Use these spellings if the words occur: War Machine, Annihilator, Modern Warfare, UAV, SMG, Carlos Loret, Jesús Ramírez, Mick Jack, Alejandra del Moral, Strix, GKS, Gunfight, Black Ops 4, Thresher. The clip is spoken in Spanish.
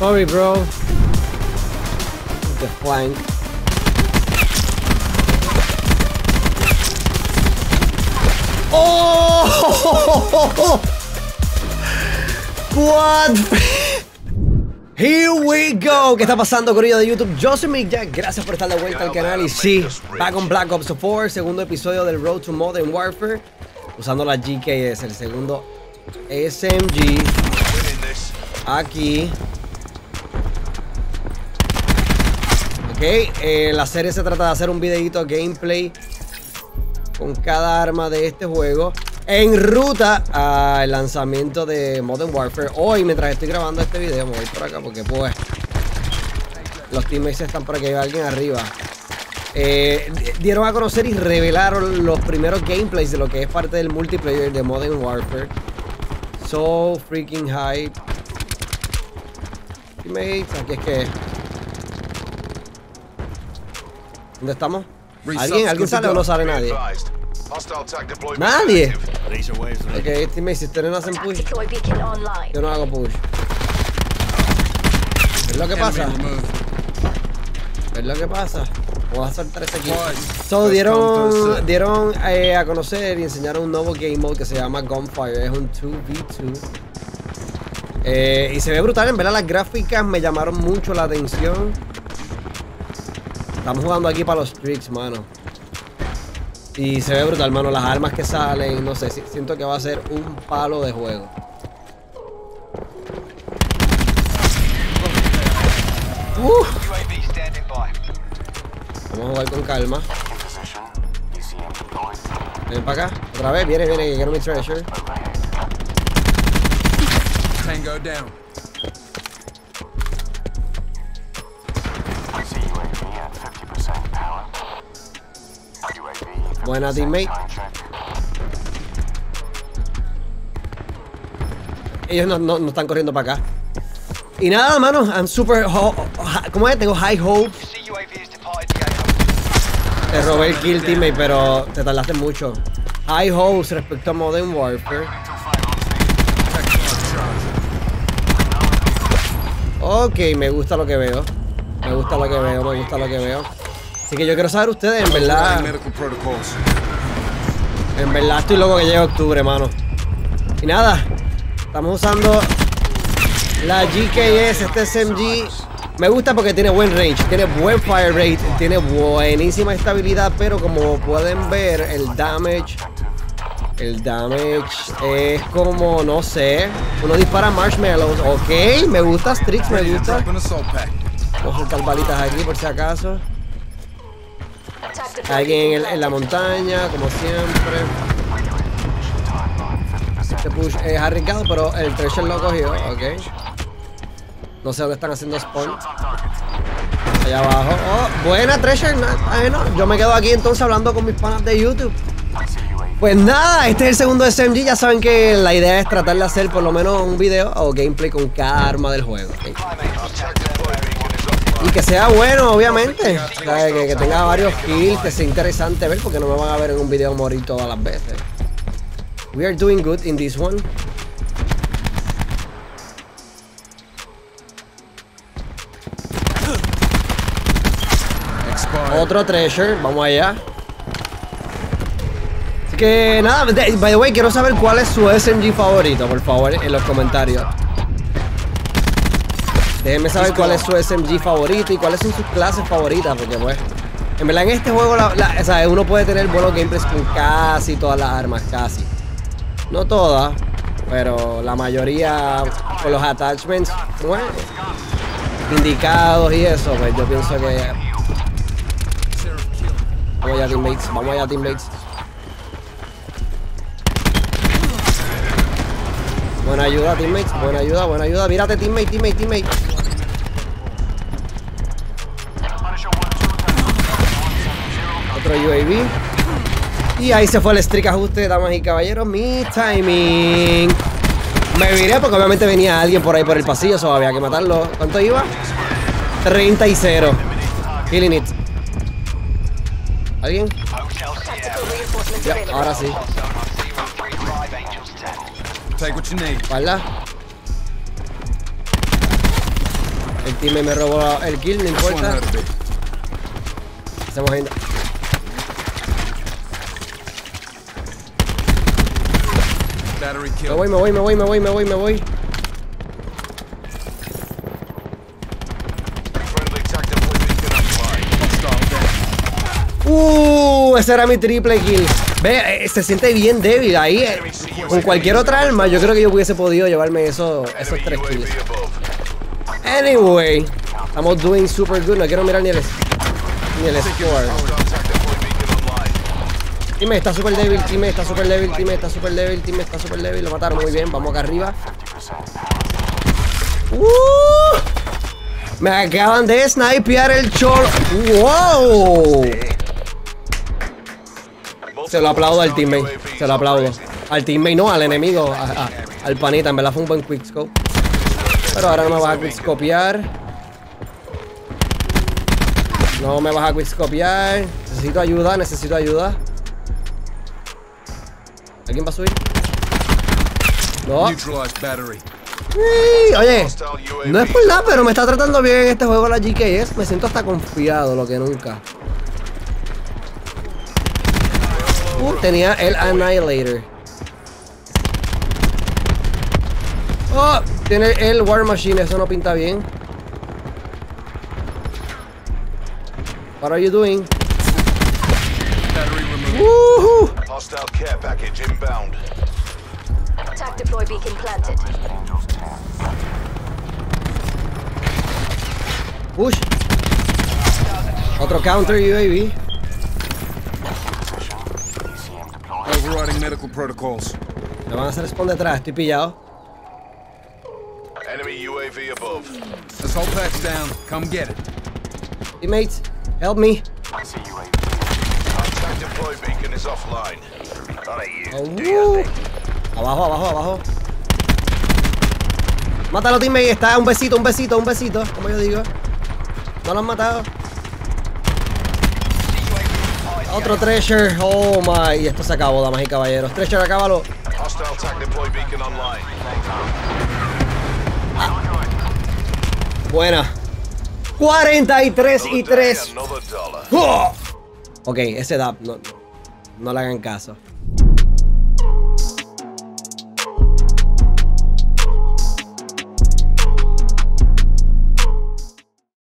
Sorry, bro. The flank. Oh! What? Here we go. ¿Qué está pasando, corrido de YouTube? Yo soy Mick Jack. Gracias por estar de vuelta al canal. Y sí, va con Black Ops 4, segundo episodio del Road to Modern Warfare, usando la GKS, el segundo SMG. Aquí. Ok, la serie se trata de hacer un videito gameplay con cada arma de este juego, en ruta al lanzamiento de Modern Warfare. Hoy, mientras estoy grabando este video, me voy por acá porque pues los teammates están por aquí, hay alguien arriba. Dieron a conocer y revelaron los primeros gameplays de lo que es parte del multiplayer de Modern Warfare. So freaking hype. Teammates, aquí es que... ¿Dónde estamos? ¿Alguien sale o no sale nadie? ¡Nadie! Ok, teammates, si ustedes no hacen push, yo no hago push. ¿Ves lo que pasa? ¿Ves lo que pasa? Vamos a soltar ese equipo. So, dieron a conocer y enseñaron un nuevo game mode que se llama Gunfight. Es un 2v2. Y se ve brutal, en verdad las gráficas me llamaron mucho la atención. Estamos jugando aquí para los Strix, mano. Y se ve brutal, mano. Las armas que salen, no sé, siento que va a ser un palo de juego. Vamos a jugar con calma. Ven para acá. Otra vez, viene, viene, que quiero mi Thresher. Tango down. Buena teammate. Ellos no están corriendo para acá. Y nada, mano, I'm super... ¿Cómo es? Tengo high hope. Te robé el kill, teammate, pero te tardaste mucho. High hopes respecto a Modern Warfare. Ok, me gusta lo que veo. Me gusta lo que veo, me gusta lo que veo. Así que yo quiero saber ustedes, en verdad. En verdad estoy loco que llegue octubre, mano. Y nada, estamos usando la GKS, este SMG. Me gusta porque tiene buen range, tiene buen fire rate, tiene buenísima estabilidad, pero como pueden ver, el damage es como, no sé, uno dispara marshmallows. Ok, me gusta Strix, me gusta. Vamos a soltar balitas aquí por si acaso. Alguien en la montaña, como siempre. Este push es arriesgado, pero el Thresher lo cogió, ok. No sé dónde están haciendo spawn. Allá abajo. Oh, buena Thresher. Bueno, yo me quedo aquí entonces hablando con mis panas de YouTube. Pues nada, este es el segundo SMG. Ya saben que la idea es tratar de hacer por lo menos un video o gameplay con cada arma del juego, okay. Y que sea bueno, obviamente. O sea, que tenga varios kills, que sea interesante ver, porque no me van a ver en un video morir todas las veces. We are doing good in this one. Otro Thresher, vamos allá. Así que nada, by the way, quiero saber cuál es su SMG favorito, por favor, en los comentarios. Déjenme saber cuál es su SMG favorito y cuáles son sus clases favoritas, porque pues en verdad en este juego o sea, uno puede tener buenos gameplays con casi todas las armas, casi. No todas, pero la mayoría con los attachments, bueno, indicados y eso, pues yo pienso que... Vamos allá, teammates, vamos allá, teammates. Buena ayuda, teammates, buena ayuda, buena ayuda. Mírate, teammate, teammate, teammate. Otro UAV. Y ahí se fue el streak ajuste, damas y caballeros. Mi timing. Me viré porque obviamente venía alguien por ahí por el pasillo, so había que matarlo. ¿Cuánto iba? 30 y 0. Killing it. ¿Alguien? Ya, ahora sí. Take what you need. ¿Verdad? El team me robó el kill, no importa. Estamos yendo. Me voy. Ese era mi triple kill. Ve, se siente bien débil ahí. Con cualquier otra arma, yo creo que yo hubiese podido llevarme esos 3 kills. Anyway, estamos doing super good. No quiero mirar ni el score. Team está super débil, team está super débil. Lo mataron muy bien. Vamos acá arriba. Me acaban de snipear el short. ¡Wow! Se lo aplaudo al teammate. Al teammate, no, al enemigo. Al panita, en verdad fue un buen quickscope. Pero ahora no me vas a quickscopear. Necesito ayuda, ¿Alguien va a subir? No. Sí, oye, no es por nada, pero me está tratando bien este juego la GKS. Me siento hasta confiado, lo que nunca. Tenía el Annihilator. Oh, tiene el War Machine, eso no pinta bien. What are you doing? Hostile care package inbound. Attack deploy beacon planted. Push. Otro counter UAV. Overriding medical protocols. Le van a hacer spawn detrás, estoy pillado. Enemy UAV above. This whole pack's down. Come get it. Teammates, help me. I see UAV. Attack deploy beacon is offline. Abajo. Mátalo, teammate. Está un besito, como yo digo. No lo han matado. Otro Thresher. Oh my. Y esto se acabó, damas y caballeros. Thresher, acábalo. Buena. 43-3. Ok, ese DAP. No le hagan caso.